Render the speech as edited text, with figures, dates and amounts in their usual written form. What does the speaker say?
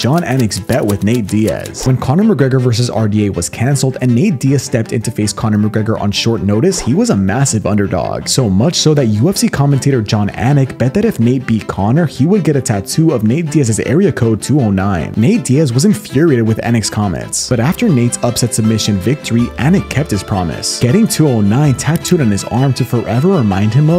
Jon Anik's bet with Nate Diaz. When Conor McGregor versus RDA was cancelled and Nate Diaz stepped in to face Conor McGregor on short notice, he was a massive underdog. So much so that UFC commentator Jon Anik bet that if Nate beat Conor, he would get a tattoo of Nate Diaz's area code 209. Nate Diaz was infuriated with Anik's comments, but after Nate's upset submission victory, Anik kept his promise, getting 209 tattooed on his arm to forever remind him of